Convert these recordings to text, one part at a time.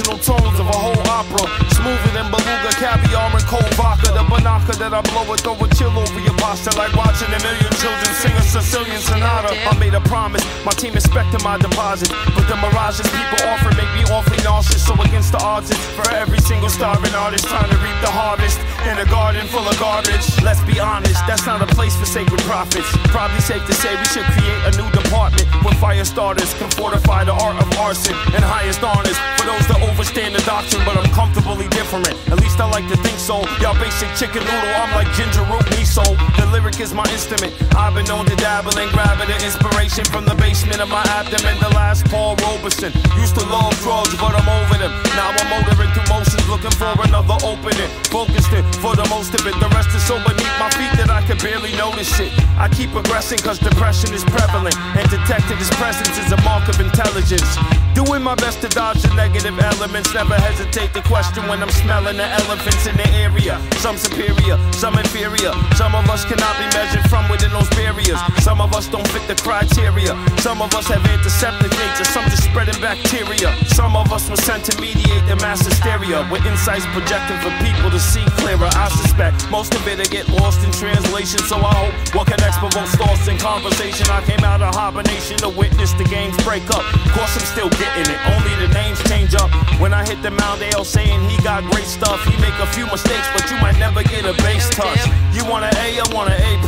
emotional tones of a whole opera, smoother than beluga caviar and cold vodka. The banaka that I blow would throw a chill over your posture, like watching a million children sing a Sicilian sonata. I made a promise, my team expected my deposit, but the mirages people offer make me awfully nauseous. So against the odds, it's for every single starving artist trying to reap the harvest in a garden full of garbage. Let's be honest, that's not a place for sacred prophets. Probably safe to say we should create a new department where fire starters can fortify the art of arson and highest honors for those that overstand the doctrine. But I'm comfortably different, at least I like to think so. Y'all basic chicken noodle, I'm like ginger root miso. The lyric is my instrument, I've been known to dabble and grab the inspiration from the basement of my abdomen. The last Paul Robeson, used to love drugs but I'm over them. Now I'm motoring through motions looking for another opening, focused it for the most of it. The rest is so beneath my feet that I can barely notice it. I keep progressing cause depression is prevalent, and detecting its presence is a mark of intelligence. Doing my best to dodge the negative elements, never hesitate to question when I'm smelling the elephants in the area. Some superior, some inferior, some of us cannot be measured from within those barriers. Some of us don't fit the criteria, some of us have antiseptic nature, some just spreading bacteria. Some of us were sent to mediate the mass hysteria, with insights projected for people to see clearer. I suspect most of it'll get lost in translation, so I hope what connects provokes thoughts in conversation. I came out of hibernation to witness the games break up. Of course I'm still getting it, only the names change up. When I hit the mound, they all saying he got great stuff. He make a few mistakes, but you might never get a base touch. You want an A, I want an A+.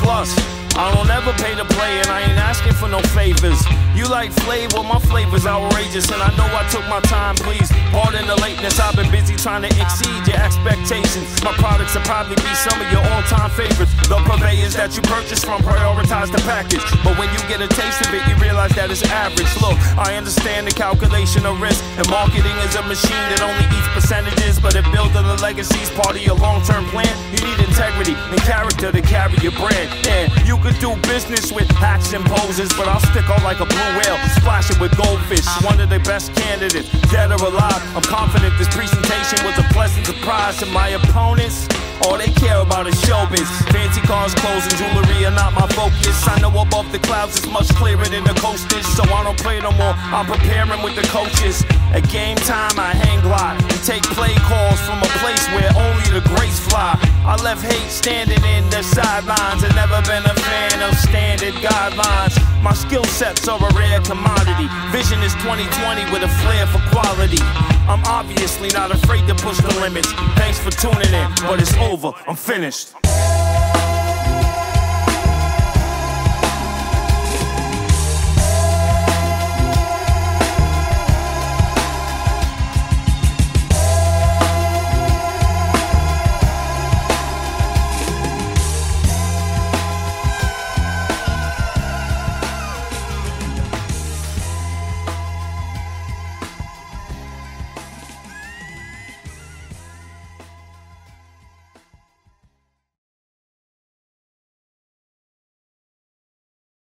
I don't ever pay to play, and I ain't asking for no favors. You like flavor, my flavor's outrageous, and I know I took my time, please pardon the lateness. I've been busy trying to exceed your expectations. My products will probably be some of your all-time favorites. The purveyors that you purchase from prioritize the package, but when you get a taste of it, you realize that it's average. Look, I understand the calculation of risk, and marketing is a machine that only eats percentages, but if building the legacy's part of your long-term plan, you need integrity and character to carry your brand. And you could do business with hacks and poses, but I'll stick on like a blue whale, splash it with goldfish. One of the best candidates, dead or alive. I'm confident this presentation was a pleasant surprise to my opponents. All they care about is showbiz. Fancy cars, clothes, and jewelry are not my focus. I know above the clouds is much clearer than the coast is, so I don't play no more. I'm preparing with the coaches. At game time, I hang glide and take play calls from a place where only the greats fly. I left hate standing in the sidelines, and never been a fan of standard guidelines. My skill sets are a rare commodity. Vision is 20/20 with a flair for quality. I'm obviously not afraid to push the limits. Thanks for tuning in, but it's over. I'm finished.